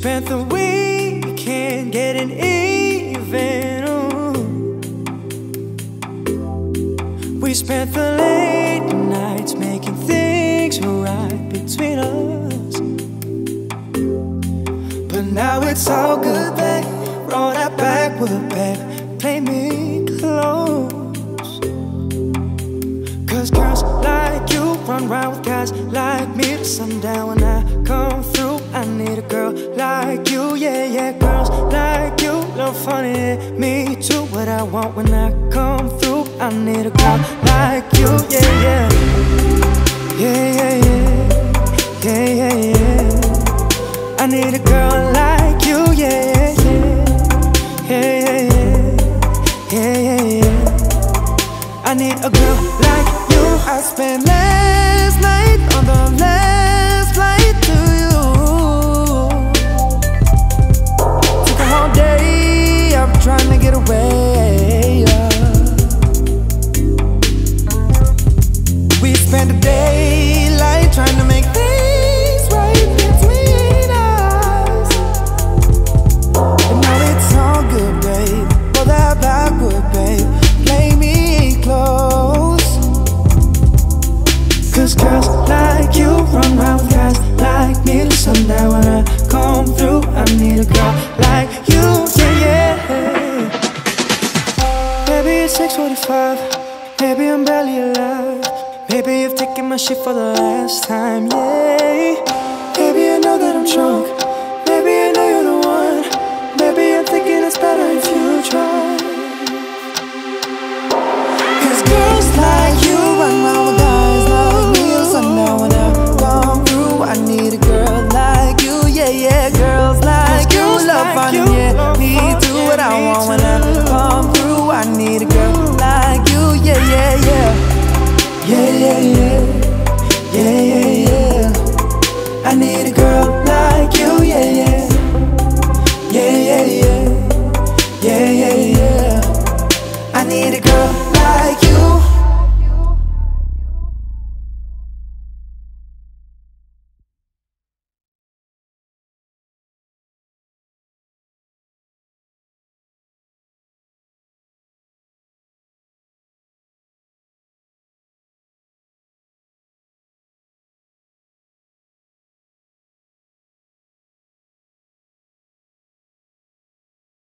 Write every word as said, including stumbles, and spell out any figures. spent the weekend getting even. Ooh. We spent the late nights making things right between us. But now it's all good, babe. Roll that backward, babe. Play me close. Cause girls like you run round with guys like me to sundown. When I come through, I need a girl like you, yeah, yeah. Girls like you look funny at me too. What I want when I come through, I need a girl like you, yeah, yeah. Yeah, yeah, yeah. Yeah, yeah, yeah. I need a girl like you, yeah, yeah. Yeah, yeah, yeah. Yeah, yeah, yeah. I need a girl like you. I spent last night on the last flight to you. Trying to get away, yeah. We spend a daylight trying to make things right between us. And now it's all good, babe. Pull that backward, babe. Play me close. Cause girls like you run round with guys like me to sundown. When I come through, I need a girl like you, yeah, yeah. Maybe it's six forty-five, maybe I'm barely alive. Maybe you've taken my shit for the last time, yeah. Maybe I know that I'm drunk, maybe I know you're the one. Maybe I'm thinking it's better if you try. Cause girls like you run around with guys like me. So now when I come through, I need a girl like you, yeah, yeah. Girls like you love fun, yeah.